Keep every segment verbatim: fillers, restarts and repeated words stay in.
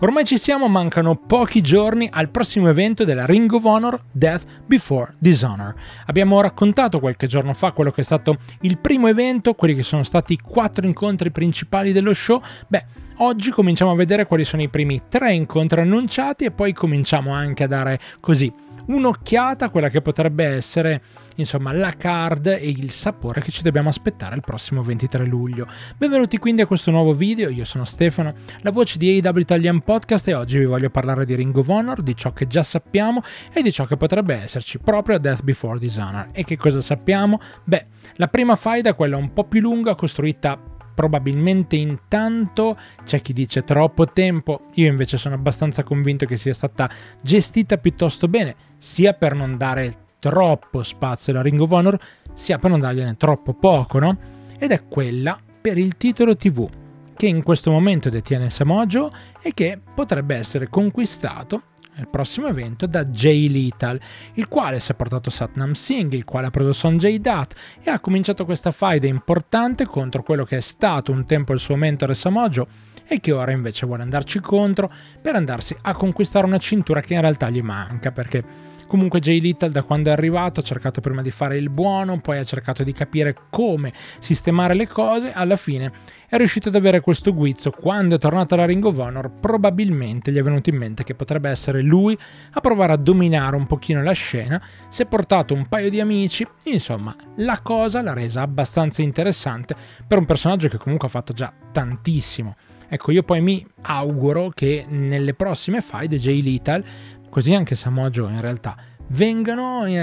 Ormai ci siamo, mancano pochi giorni al prossimo evento della Ring of Honor, Death Before Dishonor. Abbiamo raccontato qualche giorno fa quello che è stato il primo evento, quelli che sono stati i quattro incontri principali dello show. Beh, oggi cominciamo a vedere quali sono i primi tre incontri annunciati e poi cominciamo anche a dare così un'occhiata a quella che potrebbe essere, insomma, la card e il sapore che ci dobbiamo aspettare il prossimo ventitré luglio. Benvenuti quindi a questo nuovo video, io sono Stefano, la voce di A E W Italian Podcast, e oggi vi voglio parlare di Ring of Honor, di ciò che già sappiamo e di ciò che potrebbe esserci proprio a Death Before Dishonor. E che cosa sappiamo? Beh, la prima faida, quella un po' più lunga, costruita probabilmente intanto, c'è chi dice troppo tempo, io invece sono abbastanza convinto che sia stata gestita piuttosto bene, sia per non dare troppo spazio alla Ring of Honor, sia per non dargliene troppo poco, no? Ed è quella per il titolo tivù, che in questo momento detiene Samoa Joe e che potrebbe essere conquistato il prossimo evento da Jay Lethal, il quale si è portato Satnam Singh, il quale ha preso Sonjay Dat e ha cominciato questa faida importante contro quello che è stato un tempo il suo mentore Samoa Joe e che ora invece vuole andarci contro per andarsi a conquistare una cintura che in realtà gli manca, perché comunque Jay Lethal da quando è arrivato ha cercato prima di fare il buono, poi ha cercato di capire come sistemare le cose, alla fine è riuscito ad avere questo guizzo. Quando è tornato alla Ring of Honor probabilmente gli è venuto in mente che potrebbe essere lui a provare a dominare un pochino la scena, si è portato un paio di amici, insomma la cosa l'ha resa abbastanza interessante per un personaggio che comunque ha fatto già tantissimo. Ecco, io poi mi auguro che nelle prossime faide Jay Lethal, così anche Samoa Joe in realtà, vengano eh,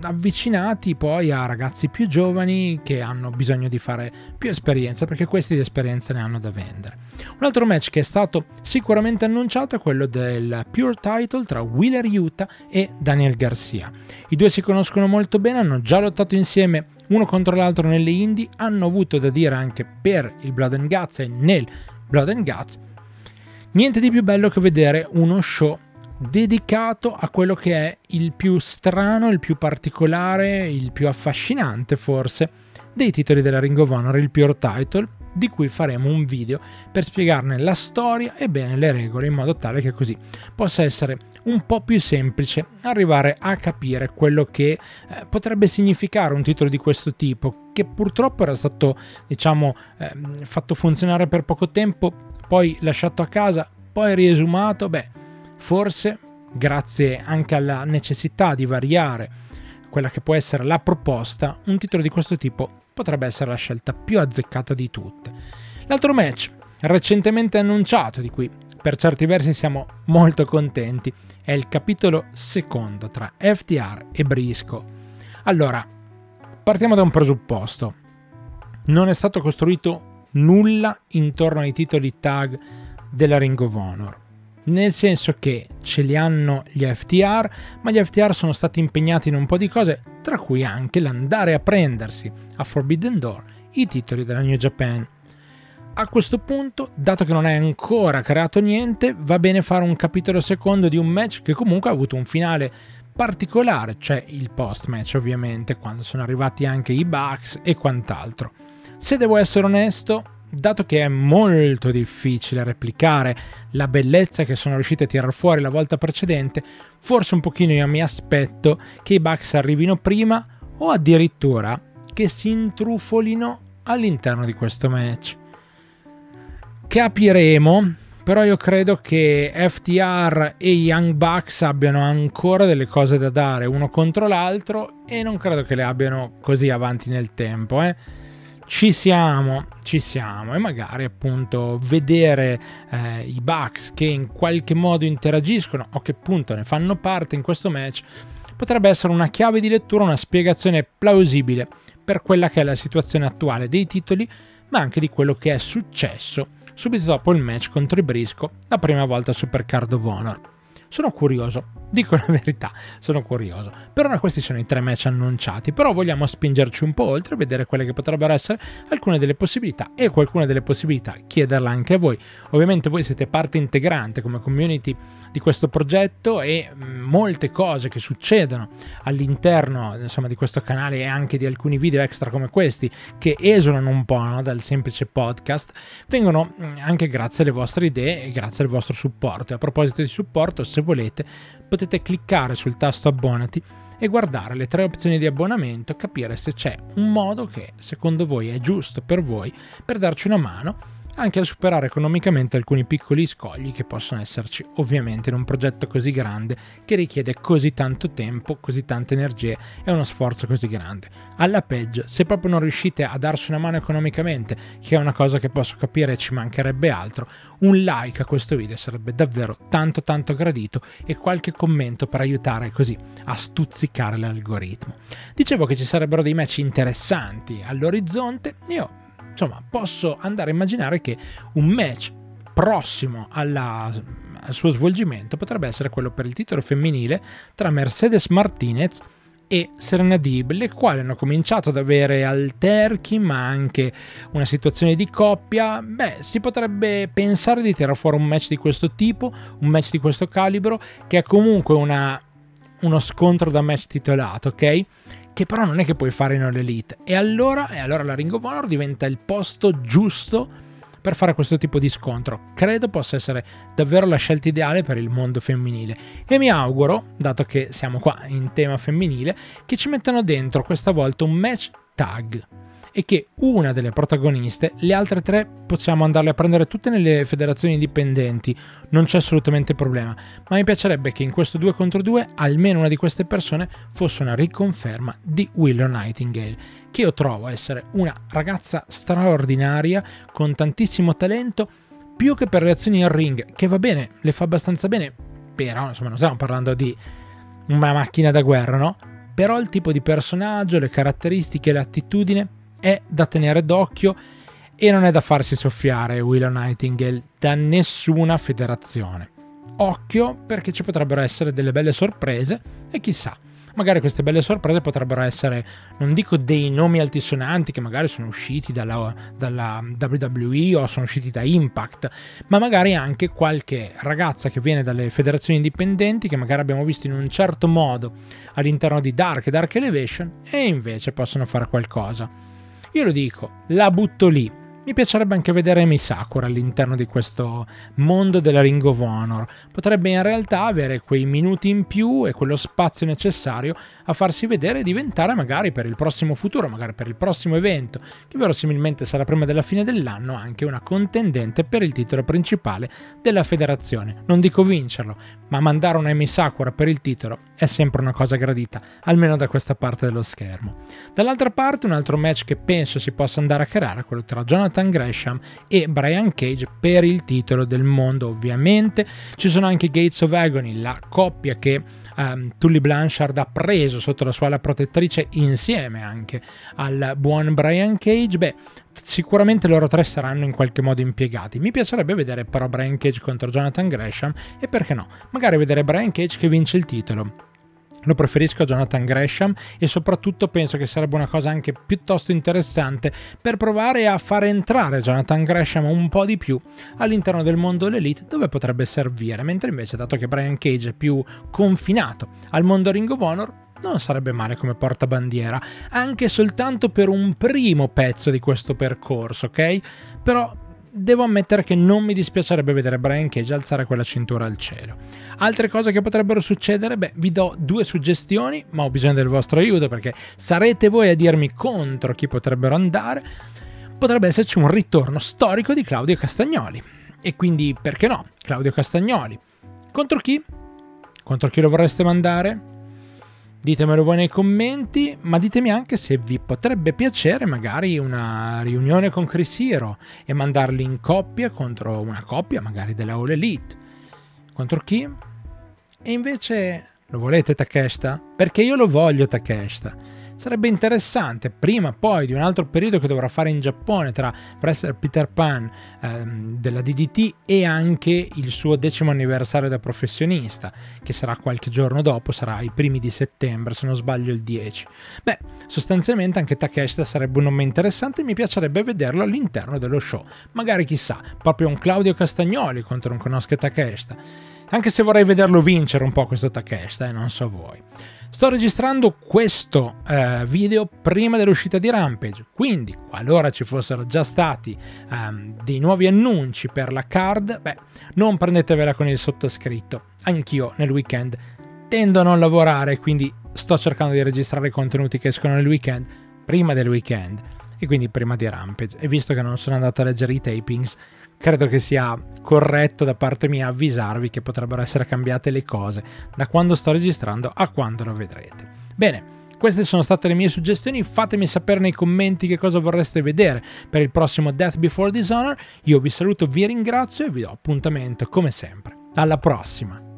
avvicinati poi a ragazzi più giovani che hanno bisogno di fare più esperienza, perché questi di esperienza ne hanno da vendere. Un altro match che è stato sicuramente annunciato è quello del Pure Title tra Wheeler Yuta e Daniel Garcia. I due si conoscono molto bene, hanno già lottato insieme uno contro l'altro nelle indie, hanno avuto da dire anche per il Blood and Guts e nel Blood and Guts. Niente di più bello che vedere uno show dedicato a quello che è il più strano, il più particolare, il più affascinante forse dei titoli della Ring of Honor, il Pure Title, di cui faremo un video per spiegarne la storia e bene le regole, in modo tale che così possa essere un po' più semplice arrivare a capire quello che eh, potrebbe significare un titolo di questo tipo, che purtroppo era stato, diciamo, eh, fatto funzionare per poco tempo, poi lasciato a casa, poi riesumato. Beh, forse, grazie anche alla necessità di variare quella che può essere la proposta, un titolo di questo tipo potrebbe essere la scelta più azzeccata di tutte. L'altro match recentemente annunciato, di cui per certi versi siamo molto contenti, è il capitolo secondo tra F T R e Briscoes. Allora, partiamo da un presupposto. Non è stato costruito nulla intorno ai titoli tag della Ring of Honor. Nel senso che ce li hanno gli F T R, ma gli F T R sono stati impegnati in un po' di cose, tra cui anche l'andare a prendersi a Forbidden Door i titoli della New Japan. A questo punto, dato che non è ancora creato niente, va bene fare un capitolo secondo di un match che comunque ha avuto un finale particolare, cioè il post-match ovviamente, quando sono arrivati anche i Bucks e quant'altro. Se devo essere onesto, dato che è molto difficile replicare la bellezza che sono riusciti a tirar fuori la volta precedente, forse un pochino io mi aspetto che i Bucks arrivino prima o addirittura che si intrufolino all'interno di questo match. Capiremo, però io credo che F T R e Young Bucks abbiano ancora delle cose da dare uno contro l'altro e non credo che le abbiano così avanti nel tempo, eh. Ci siamo, ci siamo, e magari appunto vedere eh, i Bucks che in qualche modo interagiscono o che appunto ne fanno parte in questo match potrebbe essere una chiave di lettura, una spiegazione plausibile per quella che è la situazione attuale dei titoli, ma anche di quello che è successo subito dopo il match contro i Briscoes la prima volta a Supercard of Honor. Sono curioso, Dico la verità, sono curioso. Per ora questi sono i tre match annunciati, però vogliamo spingerci un po' oltre e vedere quelle che potrebbero essere alcune delle possibilità, e qualcuna delle possibilità chiederla anche a voi. Ovviamente voi siete parte integrante come community di questo progetto e molte cose che succedono all'interno, insomma, di questo canale e anche di alcuni video extra come questi che esulano un po', no, dal semplice podcast, vengono anche grazie alle vostre idee e grazie al vostro supporto. E a proposito di supporto, se volete potete potete cliccare sul tasto abbonati e guardare le tre opzioni di abbonamento, capire se c'è un modo che secondo voi è giusto per voi per darci una mano anche a superare economicamente alcuni piccoli scogli che possono esserci ovviamente in un progetto così grande che richiede così tanto tempo, così tante energie e uno sforzo così grande. Alla peggio, se proprio non riuscite a darci una mano economicamente, che è una cosa che posso capire, ci mancherebbe altro, un like a questo video sarebbe davvero tanto tanto gradito e qualche commento per aiutare così a stuzzicare l'algoritmo. Dicevo che ci sarebbero dei match interessanti all'orizzonte. Io insomma posso andare a immaginare che un match prossimo alla, al suo svolgimento potrebbe essere quello per il titolo femminile tra Mercedes Martinez e Serena Deeb, le quali hanno cominciato ad avere alterchi ma anche una situazione di coppia. Beh, si potrebbe pensare di tirare fuori un match di questo tipo, un match di questo calibro, che è comunque una, uno scontro da match titolato, ok? Che però non è che puoi fare in All Elite, e allora, e allora la Ring of Honor diventa il posto giusto per fare questo tipo di scontro. Credo possa essere davvero la scelta ideale per il mondo femminile, e mi auguro, dato che siamo qua in tema femminile, che ci mettano dentro questa volta un match tag e che una delle protagoniste, le altre tre possiamo andarle a prendere tutte nelle federazioni indipendenti, non c'è assolutamente problema, ma mi piacerebbe che in questo due contro due almeno una di queste persone fosse una riconferma di Willow Nightingale, che io trovo essere una ragazza straordinaria con tantissimo talento, più che per le azioni in ring, che va bene, le fa abbastanza bene, però insomma non stiamo parlando di una macchina da guerra, no? Però il tipo di personaggio, le caratteristiche, l'attitudine è da tenere d'occhio e non è da farsi soffiare Willow Nightingale da nessuna federazione. Occhio, perché ci potrebbero essere delle belle sorprese e chissà, magari queste belle sorprese potrebbero essere, non dico dei nomi altisonanti che magari sono usciti dalla, dalla W W E o sono usciti da Impact, ma magari anche qualche ragazza che viene dalle federazioni indipendenti, che magari abbiamo visto in un certo modo all'interno di Dark e Dark Elevation, e invece possono fare qualcosa. Io lo dico, la butto lì. Mi piacerebbe anche vedere Emi Sakura all'interno di questo mondo della Ring of Honor. Potrebbe in realtà avere quei minuti in più e quello spazio necessario a farsi vedere e diventare, magari per il prossimo futuro, magari per il prossimo evento, che verosimilmente sarà prima della fine dell'anno, anche una contendente per il titolo principale della federazione. Non dico vincerlo, ma mandare una Emi Sakura per il titolo è sempre una cosa gradita, almeno da questa parte dello schermo. Dall'altra parte un altro match che penso si possa andare a creare è quello tra Jonathan Gresham e Brian Cage per il titolo del mondo. Ovviamente ci sono anche Gates of Agony, la coppia che um, Tully Blanchard ha preso sotto la sua ala protettrice insieme anche al buon Brian Cage. Beh, sicuramente loro tre saranno in qualche modo impiegati. Mi piacerebbe vedere però Brian Cage contro Jonathan Gresham, e perché no, magari vedere Brian Cage che vince il titolo. Lo preferisco a Jonathan Gresham, e soprattutto penso che sarebbe una cosa anche piuttosto interessante per provare a far entrare Jonathan Gresham un po' di più all'interno del mondo dell'Elite, dove potrebbe servire, mentre invece, dato che Brian Cage è più confinato al mondo Ring of Honor, non sarebbe male come portabandiera, anche soltanto per un primo pezzo di questo percorso, ok? Però devo ammettere che non mi dispiacerebbe vedere Brian Cage alzare quella cintura al cielo. Altre cose che potrebbero succedere? Beh, vi do due suggestioni, ma ho bisogno del vostro aiuto, perché sarete voi a dirmi contro chi potrebbero andare. Potrebbe esserci un ritorno storico di Claudio Castagnoli, e quindi perché no? Claudio Castagnoli. Contro chi? Contro chi lo vorreste mandare? Ditemelo voi nei commenti, ma ditemi anche se vi potrebbe piacere magari una riunione con Chris Hero e mandarli in coppia contro una coppia magari della All Elite. Contro chi? E invece lo volete Takeshita? Perché io lo voglio Takeshita. sarebbe interessante, prima poi di un altro periodo che dovrà fare in Giappone tra Professor Peter Pan ehm, della D D T e anche il suo decimo anniversario da professionista, che sarà qualche giorno dopo, sarà i primi di settembre, se non sbaglio il dieci. Beh, sostanzialmente anche Takeshita sarebbe un nome interessante e mi piacerebbe vederlo all'interno dello show, magari chissà, proprio un Claudio Castagnoli contro un Konosuke Takeshita, anche se vorrei vederlo vincere un po' questo Takeshita, e eh, non so voi. Sto registrando questo eh, video prima dell'uscita di Rampage, quindi qualora ci fossero già stati um, dei nuovi annunci per la card, beh, non prendetevela con il sottoscritto, anch'io nel weekend tendo a non lavorare, quindi sto cercando di registrare i contenuti che escono nel weekend, prima del weekend, e quindi prima di Rampage, e visto che non sono andato a leggere i tapings, credo che sia corretto da parte mia avvisarvi che potrebbero essere cambiate le cose da quando sto registrando a quando lo vedrete. Bene, queste sono state le mie suggestioni, fatemi sapere nei commenti che cosa vorreste vedere per il prossimo Death Before Dishonor, io vi saluto, vi ringrazio e vi do appuntamento come sempre. Alla prossima!